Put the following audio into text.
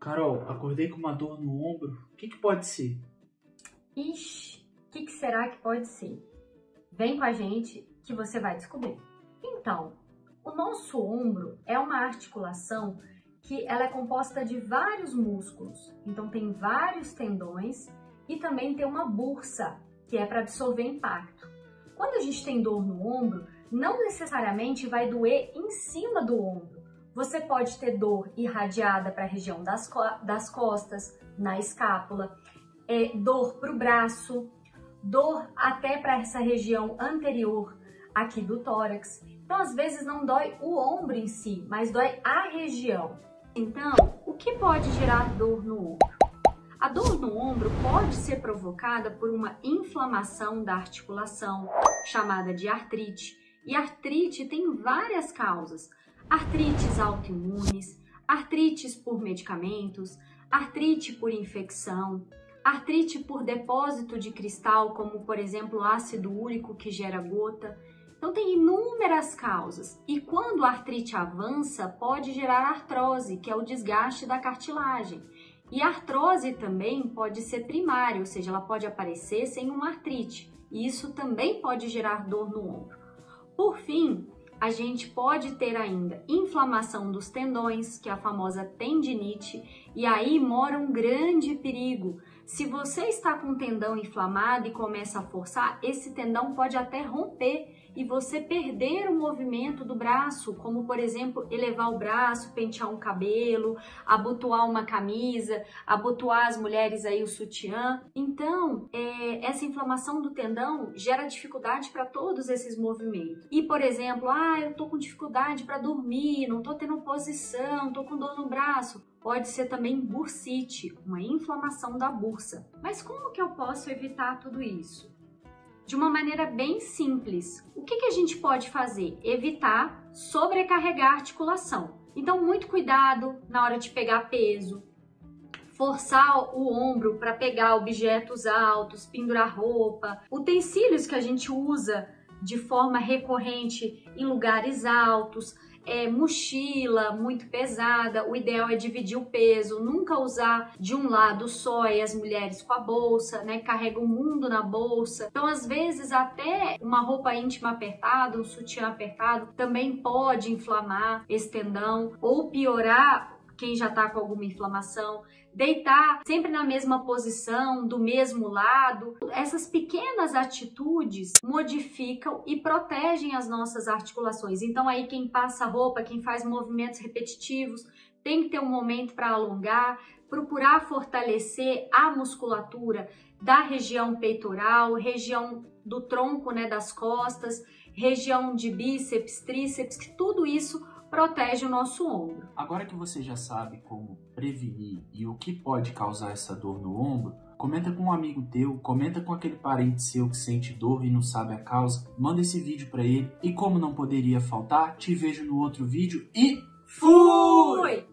Carol, acordei com uma dor no ombro. O que que pode ser? Ixi, o que que será que pode ser? Vem com a gente que você vai descobrir. Então, o nosso ombro é uma articulação que ela é composta de vários músculos. Então tem vários tendões e também tem uma bursa, que é para absorver impacto. Quando a gente tem dor no ombro, não necessariamente vai doer em cima do ombro. Você pode ter dor irradiada para a região das costas, na escápula, dor para o braço, dor até para essa região anterior aqui do tórax. Então, às vezes não dói o ombro em si, mas dói a região. Então, o que pode gerar dor no ombro? A dor no ombro pode ser provocada por uma inflamação da articulação, chamada de artrite. E artrite tem várias causas. Artrites autoimunes, artrites por medicamentos, artrite por infecção, artrite por depósito de cristal, como por exemplo ácido úrico que gera gota. Então tem inúmeras causas. E quando a artrite avança, pode gerar artrose, que é o desgaste da cartilagem. E a artrose também pode ser primária, ou seja, ela pode aparecer sem uma artrite. E isso também pode gerar dor no ombro. Por fim, a gente pode ter ainda inflamação dos tendões, que é a famosa tendinite, e aí mora um grande perigo. Se você está com um tendão inflamado e começa a forçar, esse tendão pode até romper e você perder o movimento do braço, como por exemplo, elevar o braço, pentear um cabelo, abotoar uma camisa, abotoar as mulheres aí o sutiã. Então, essa inflamação do tendão gera dificuldade para todos esses movimentos. E por exemplo, eu tô com dificuldade para dormir, não tô tendo posição, tô com dor no braço. Pode ser também bursite, uma inflamação da bursa. Mas como que eu posso evitar tudo isso? De uma maneira bem simples. O que que a gente pode fazer? Evitar sobrecarregar a articulação. Então, muito cuidado na hora de pegar peso, forçar o ombro para pegar objetos altos, pendurar roupa, utensílios que a gente usa de forma recorrente em lugares altos, mochila muito pesada, o ideal é dividir o peso, nunca usar de um lado só, e as mulheres com a bolsa, né, carrega o mundo na bolsa. Então, às vezes, até uma roupa íntima apertada, um sutiã apertado, também pode inflamar esse tendão ou piorar quem já está com alguma inflamação. Deitar sempre na mesma posição, do mesmo lado. Essas pequenas atitudes modificam e protegem as nossas articulações. Então aí quem passa roupa, quem faz movimentos repetitivos, tem que ter um momento para alongar, procurar fortalecer a musculatura da região peitoral, região do tronco, né, das costas, região de bíceps, tríceps, que tudo isso protege o nosso ombro. Agora que você já sabe como prevenir e o que pode causar essa dor no ombro, comenta com um amigo teu, comenta com aquele parente seu que sente dor e não sabe a causa, manda esse vídeo para ele e, como não poderia faltar, te vejo no outro vídeo e fui!